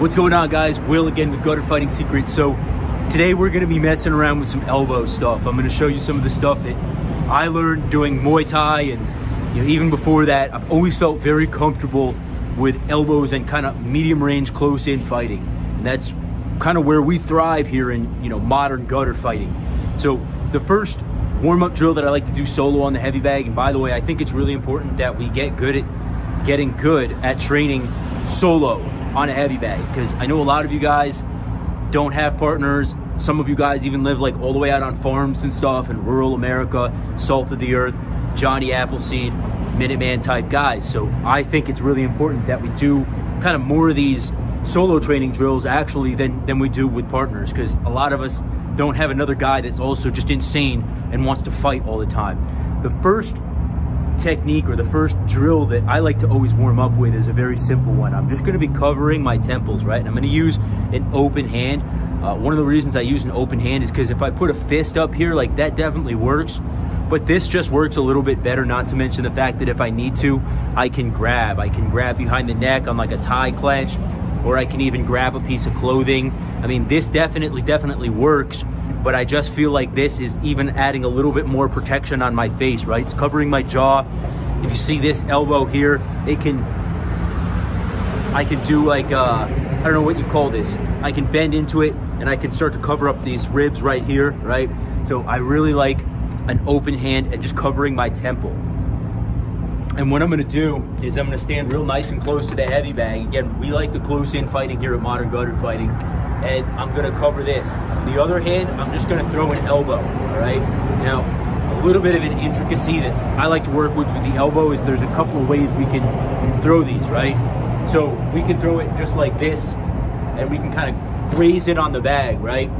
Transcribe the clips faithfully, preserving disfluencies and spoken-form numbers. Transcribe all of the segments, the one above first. What's going on, guys? Will again with Gutter Fighting Secrets. So today we're gonna be messing around with some elbow stuff. I'm gonna show you some of the stuff that I learned doing Muay Thai, and you know, even before that, I've always felt very comfortable with elbows and kind of medium range close in fighting. And that's kind of where we thrive here in you know modern gutter fighting. So the first warm-up drill that I like to do solo on the heavy bag, and by the way, I think it's really important that we get good at getting good at training solo on a heavy bag, because I know a lot of you guys don't have partners. Some of you guys even live like all the way out on farms and stuff in rural America, salt of the earth, Johnny Appleseed, Minuteman type guys. So I think it's really important that we do kind of more of these solo training drills actually than, than we do with partners, because a lot of us don't have another guy that's also just insane and wants to fight all the time. The first technique or the first drill that I like to always warm up with is a very simple one. I'm just going to be covering my temples, right? And I'm going to use an open hand. Uh, one of the reasons I use an open hand is because if I put a fist up here, like that definitely works, but this just works a little bit better, not to mention the fact that if I need to, I can grab. I can grab behind the neck on like a tie clench, or I can even grab a piece of clothing. I mean, this definitely, definitely works, but I just feel like this is even adding a little bit more protection on my face, right? It's covering my jaw. If you see this elbow here, it can, I can do like, uh, I don't know what you call this. I can bend into it and I can start to cover up these ribs right here, right? So I really like an open hand and just covering my temple. And what I'm gonna do is I'm gonna stand real nice and close to the heavy bag. Again, we like the close in fighting here at Modern Gutter Fighting. And I'm gonna cover this. The other hand, I'm just gonna throw an elbow, all right? Now, a little bit of an intricacy that I like to work with with the elbow is there's a couple of ways we can throw these, right? So we can throw it just like this, and we can kind of graze it on the bag, right?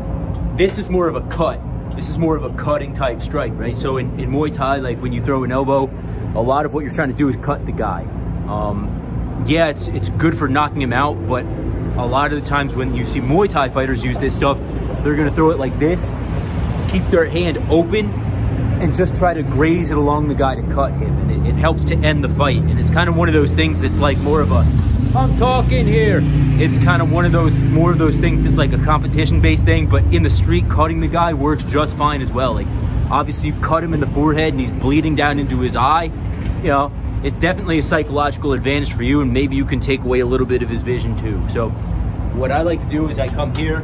This is more of a cut. This is more of a cutting type strike, right? So in, in Muay Thai, like when you throw an elbow, a lot of what you're trying to do is cut the guy. Um, yeah, it's, it's good for knocking him out, but a lot of the times when you see Muay Thai fighters use this stuff, they're gonna throw it like this, keep their hand open, and just try to graze it along the guy to cut him. And it, it helps to end the fight. And it's kind of one of those things that's like more of a, I'm talking here. It's kind of one of those, more of those things that's like a competition-based thing, but in the street, cutting the guy works just fine as well. Like, obviously, you cut him in the forehead and he's bleeding down into his eye. You know, it's definitely a psychological advantage for you, and maybe you can take away a little bit of his vision too. So, what I like to do is I come here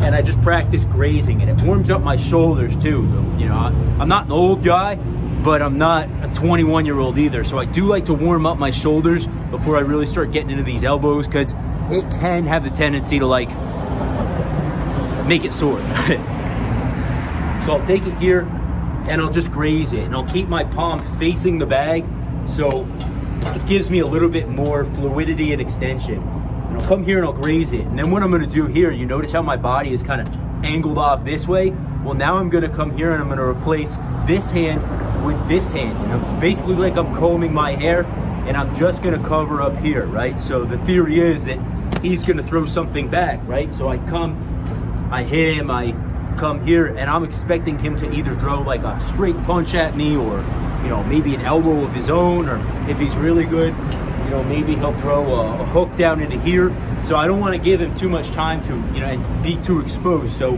and I just practice grazing, and it warms up my shoulders too. You know, I'm not an old guy, but I'm not a twenty-one-year-old either. So I do like to warm up my shoulders before I really start getting into these elbows, because it can have the tendency to like make it sore. So I'll take it here and I'll just graze it, and I'll keep my palm facing the bag, so it gives me a little bit more fluidity and extension. And I'll come here and I'll graze it. And then what I'm gonna do here, you notice how my body is kind of angled off this way? Well, now I'm gonna come here and I'm gonna replace this hand with this hand. You know, it's basically like I'm combing my hair and I'm just gonna cover up here, right? So the theory is that he's gonna throw something back, right? So I come, I hit him, I come here, and I'm expecting him to either throw like a straight punch at me, or, you know, maybe an elbow of his own, or if he's really good, you know, maybe he'll throw a, a hook down into here. So I don't wanna give him too much time to, you know, and be too exposed. So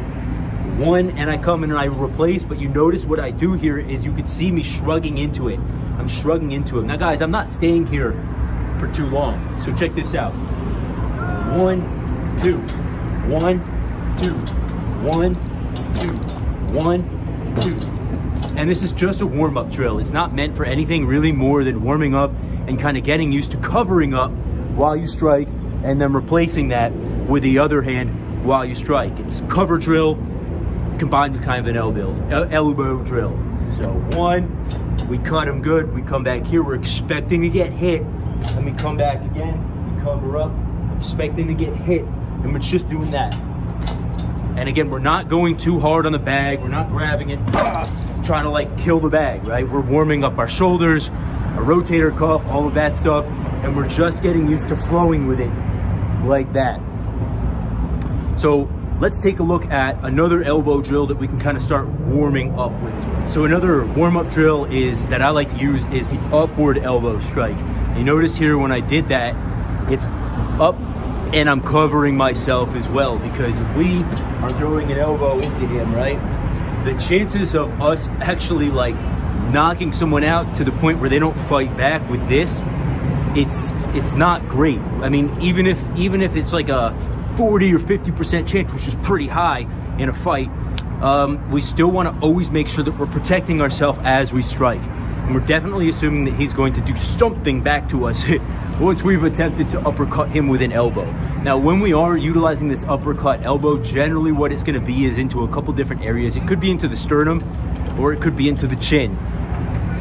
one, and I come in and I replace, but you notice what I do here is you can see me shrugging into it. I'm shrugging into it. Now guys, I'm not staying here for too long, so check this out. One, two, one, two, one, two, one, two. And this is just a warm-up drill. It's not meant for anything really more than warming up and kind of getting used to covering up while you strike, and then replacing that with the other hand while you strike. It's cover drill combined with kind of an elbow, elbow drill. So one, we cut him good, we come back here, we're expecting to get hit, and we come back again, we cover up, expecting to get hit, and it's just doing that. And again, we're not going too hard on the bag, we're not grabbing it, trying to like kill the bag, right? We're warming up our shoulders, our rotator cuff, all of that stuff, and we're just getting used to flowing with it like that. So let's take a look at another elbow drill that we can kind of start warming up with. So another warm-up drill is that I like to use is the upward elbow strike. You notice here when I did that, it's up and I'm covering myself as well, because if we are throwing an elbow into him, right, the chances of us actually like knocking someone out to the point where they don't fight back with this, it's it's not great. I mean, even if even if it's like a forty or fifty percent chance, which is pretty high in a fight, um, we still want to always make sure that we're protecting ourselves as we strike. And we're definitely assuming that he's going to do something back to us once we've attempted to uppercut him with an elbow. Now, when we are utilizing this uppercut elbow, generally what it's going to be is into a couple different areas. It could be into the sternum, or it could be into the chin,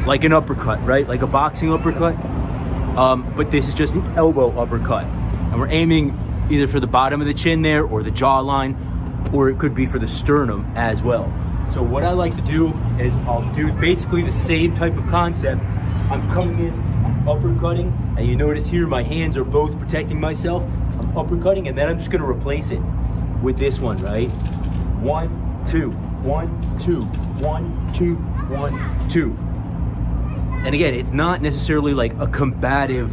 like an uppercut, right? Like a boxing uppercut. Um, but this is just an elbow uppercut. And we're aiming either for the bottom of the chin there, or the jawline, or it could be for the sternum as well. So what I like to do is I'll do basically the same type of concept. I'm coming in, I'm uppercutting, and you notice here my hands are both protecting myself. I'm uppercutting, and then I'm just gonna replace it with this one, right? One, two, one, two, one, two, one, two. And again, it's not necessarily like a combative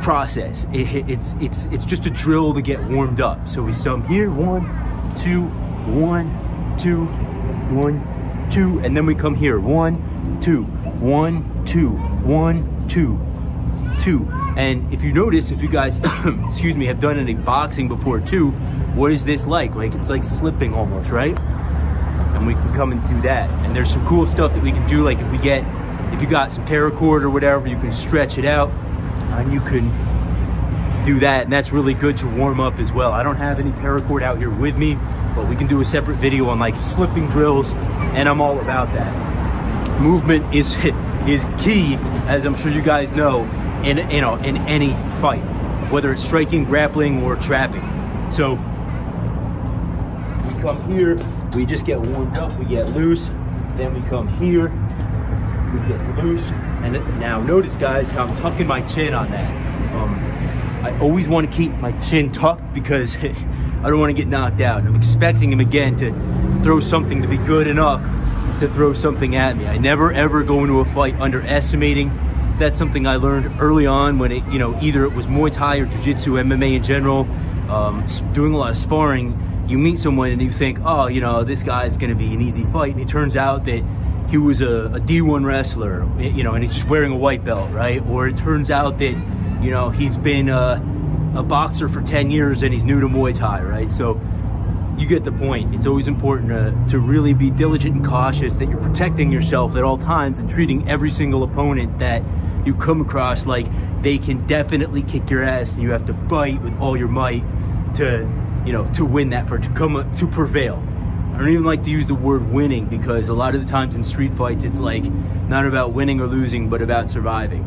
process. It, it's, it's, it's just a drill to get warmed up. So we sum here, one, two, one, two, one, two, and then we come here, one, two, one, two, one, two, two. And if you notice, if you guys, excuse me, have done any boxing before too, what is this like? Like, it's like slipping almost, right? And we can come and do that. And there's some cool stuff that we can do, like if we get, if you got some paracord or whatever, you can stretch it out and you can do that, and that's really good to warm up as well. I don't have any paracord out here with me, but we can do a separate video on like slipping drills, and I'm all about that. Movement is is key, as I'm sure you guys know, in you know in any fight, whether it's striking, grappling, or trapping. So we come here, we just get warmed up, we get loose, then we come here, we get loose, and now notice, guys, how I'm tucking my chin on that. Um, I always want to keep my chin tucked because I don't want to get knocked out. I'm expecting him again to throw something, to be good enough to throw something at me. I never ever go into a fight underestimating. That's something I learned early on when it, you know, either it was Muay Thai or Jiu-Jitsu, M M A in general, um, doing a lot of sparring. You meet someone and you think, oh, you know, this guy's going to be an easy fight. And it turns out that he was a, a D one wrestler, you know, and he's just wearing a white belt, right? Or it turns out that, you know, he's been a, a boxer for ten years and he's new to Muay Thai, right? So you get the point. It's always important to, to really be diligent and cautious that you're protecting yourself at all times and treating every single opponent that you come across like they can definitely kick your ass, and you have to fight with all your might to, you know, to win that, for to come to prevail. I don't even like to use the word winning, because a lot of the times in street fights, it's like not about winning or losing, but about surviving.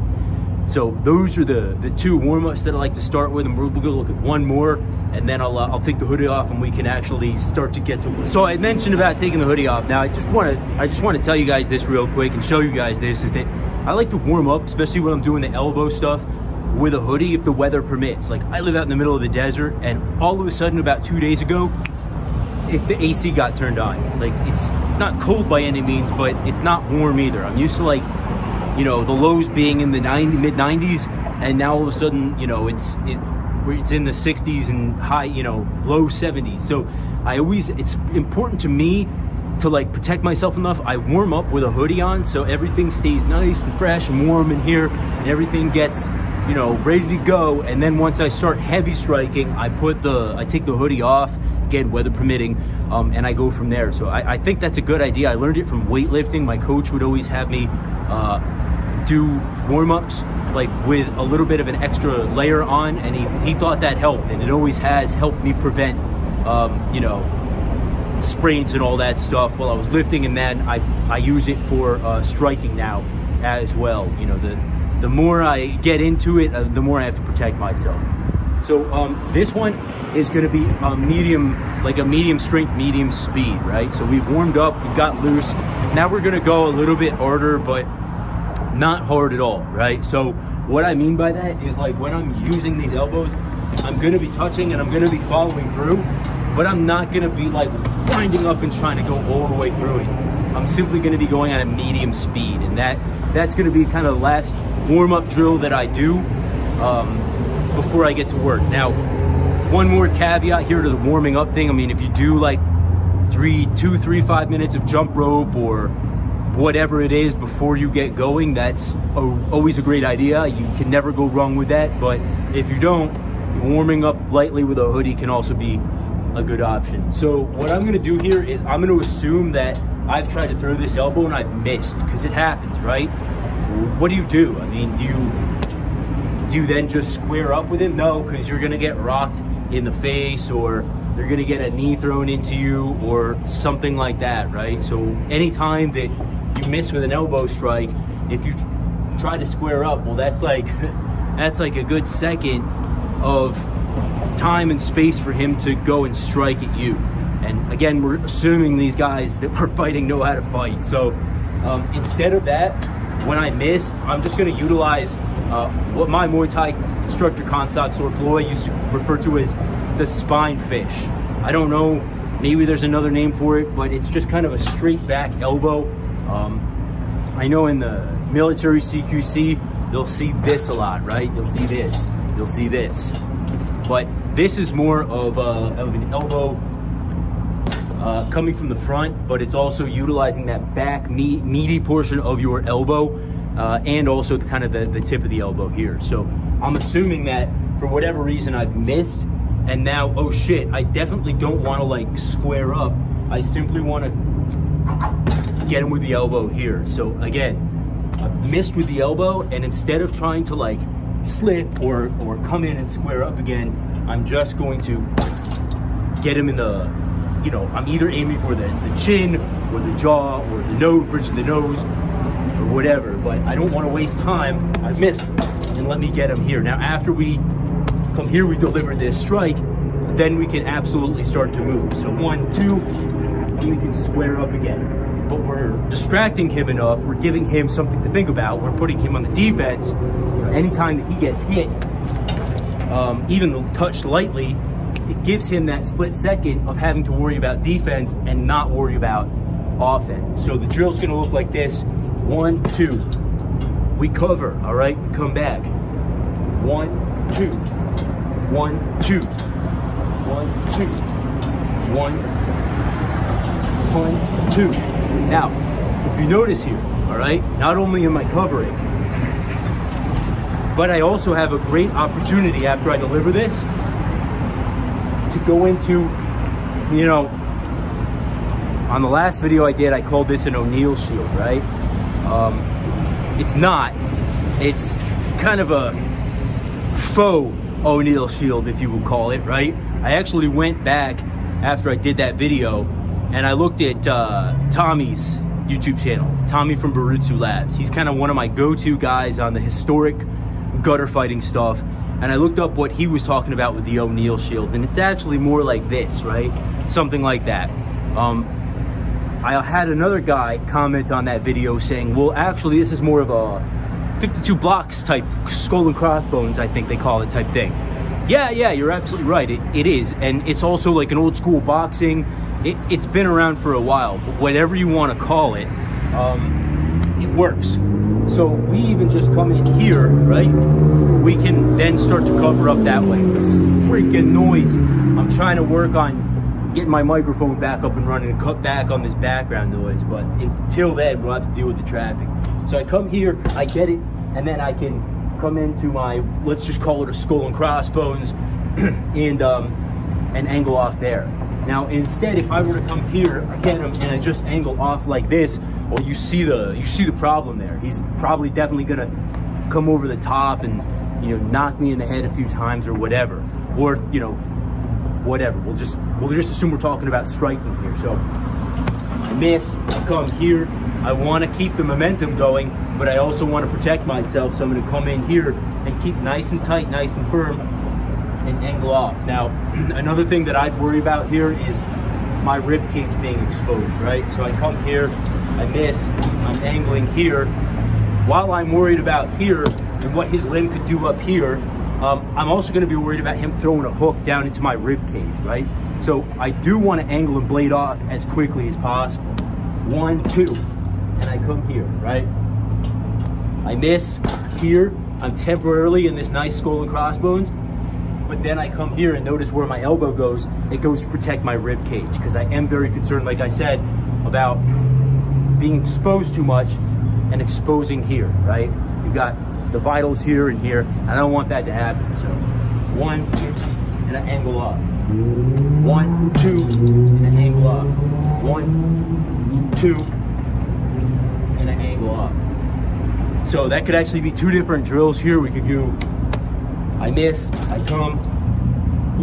So those are the, the two warm-ups that I like to start with, and we're going to look at one more, and then I'll, uh, I'll take the hoodie off and we can actually start to get to it. So I mentioned about taking the hoodie off. Now, I just want to I just want to tell you guys this real quick and show you guys this, is that I like to warm up, especially when I'm doing the elbow stuff, with a hoodie if the weather permits. Like, I live out in the middle of the desert, and all of a sudden about two days ago, it, the A C got turned on. Like, it's, it's not cold by any means, but it's not warm either. I'm used to, like, you know, the lows being in the mid nineties, and now all of a sudden, you know, it's it's it's in the sixties and high, you know, low seventies. So I always, it's important to me to like protect myself enough. I warm up with a hoodie on, so everything stays nice and fresh and warm in here, and everything gets, you know, ready to go. And then once I start heavy striking, I put the, I take the hoodie off, again, weather permitting, um, and I go from there. So I, I think that's a good idea. I learned it from weightlifting. My coach would always have me, uh, do warm-ups like with a little bit of an extra layer on, and he, he thought that helped, and it always has helped me prevent um, you know, sprains and all that stuff while I was lifting. And then I, I use it for uh, striking now as well. You know, the the more I get into it, uh, the more I have to protect myself. So um, this one is going to be a medium, like a medium strength, medium speed, right? So we've warmed up, we've got loose, now we're going to go a little bit harder, but not hard at all, right? So what I mean by that is, like, when I'm using these elbows, I'm gonna be touching and I'm gonna be following through, but I'm not gonna be like winding up and trying to go all the way through it. I'm simply gonna be going at a medium speed, and that that's gonna be kind of the last warm-up drill that I do. Um, before I get to work. Now, one more caveat here to the warming up thing. I mean, if you do like three, two, three, five minutes of jump rope or whatever it is before you get going, that's a, always a great idea. You can never go wrong with that. But if you don't, warming up lightly with a hoodie can also be a good option. So what I'm gonna do here is I'm gonna assume that I've tried to throw this elbow and I've missed, because it happens, right? What do you do? I mean, do you, do you then just square up with him? No, because you're gonna get rocked in the face, or you're gonna get a knee thrown into you or something like that, right? So anytime that you miss with an elbow strike, if you try to square up, well, that's like, that's like a good second of time and space for him to go and strike at you. And again, we're assuming these guys that we're fighting know how to fight. So um, instead of that, when I miss, I'm just gonna utilize uh, what my Muay Thai instructor Konsak Sorploy used to refer to as the spine fish. I don't know, maybe there's another name for it, but it's just kind of a straight back elbow. Um, I know in the military C Q C, you'll see this a lot, right? You'll see this, you'll see this. But this is more of, a, of an elbow uh, coming from the front, but it's also utilizing that back meat, meaty portion of your elbow uh, and also the, kind of the, the tip of the elbow here. So I'm assuming that for whatever reason I've missed, and now, oh shit, I definitely don't want to like square up. I simply want to get him with the elbow here. So again, I've missed with the elbow, and instead of trying to like slip or, or come in and square up again, I'm just going to get him in the, you know, I'm either aiming for the, the chin or the jaw or the nose, bridge of the nose or whatever, but I don't want to waste time. I've missed, and let me get him here. Now, after we come here, we deliver this strike, then we can absolutely start to move. So one, two, and we can square up again. But we're distracting him enough, we're giving him something to think about, we're putting him on the defense. Anytime that he gets hit, um, even touched lightly, it gives him that split second of having to worry about defense and not worry about offense. So the drill's gonna look like this. One, two, we cover, all right? We come back. One, two, one, two, one, two, one, one, two. Now, if you notice here, all right, not only am I covering, but I also have a great opportunity after I deliver this to go into, you know, on the last video I did, I called this an O'Neill Shield, right? Um, it's not, it's kind of a faux O'Neill Shield, if you will call it, right? I actually went back after I did that video and I looked at uh, Tommy's YouTube channel, Tommy from Baritsu Labs. He's kind of one of my go-to guys on the historic gutter fighting stuff, and I looked up what he was talking about with the O'Neill Shield, and it's actually more like this, right? Something like that. Um, I had another guy comment on that video saying, well, actually, this is more of a fifty-two blocks type, skull and crossbones, I think they call it, type thing. Yeah, yeah, you're absolutely right, it, it is, and it's also like an old school boxing. It, it's been around for a while, but whatever you want to call it, um, it works. So if we even just come in here, right, we can then start to cover up that way. Freaking noise. I'm trying to work on getting my microphone back up and running and cut back on this background noise, but until then, we'll have to deal with the traffic. So I come here, I get it, and then I can come into my, let's just call it a skull and crossbones, and, um, and angle off there. Now, instead, if I were to come here, I get him, and I just angle off like this, well, you see the you see the problem there. He's probably definitely gonna come over the top and, you know, knock me in the head a few times or whatever, or, you know, whatever. We'll just we'll just assume we're talking about striking here. So I miss, I come here. I want to keep the momentum going, but I also want to protect myself. So I'm gonna come in here and keep nice and tight, nice and firm, and angle off. Now, another thing that I'd worry about here is my rib cage being exposed, right? So I come here. I miss, I'm angling here. While I'm worried about here and what his limb could do up here, um, I'm also gonna be worried about him throwing a hook down into my rib cage, right? So I do wanna angle and blade off as quickly as possible. One, two, and I come here, right? I miss here, I'm temporarily in this nice skull and crossbones, but then I come here and notice where my elbow goes, it goes to protect my rib cage, because I am very concerned, like I said, about being exposed too much and exposing here, right? You've got the vitals here and here, and I don't want that to happen. So one, two, and an angle up. One, two, and an angle up. One, two, and an angle up. So that could actually be two different drills here. We could do, I miss, I come,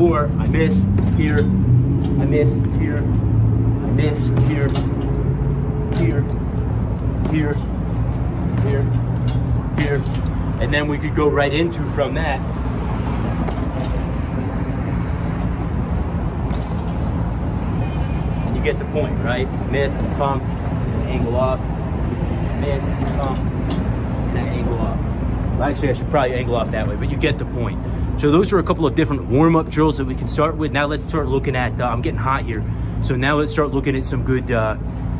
or I miss here, I miss here, I miss here, here, here, here, here. And then we could go right into from that. And you get the point, right? Miss, come, angle up, miss, come, and then angle up. Actually, I should probably angle off that way, but you get the point. So those are a couple of different warm-up drills that we can start with. Now let's start looking at, uh, I'm getting hot here. So now let's start looking at some good, uh,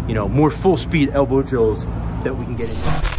you know, more full-speed elbow drills that we can get into.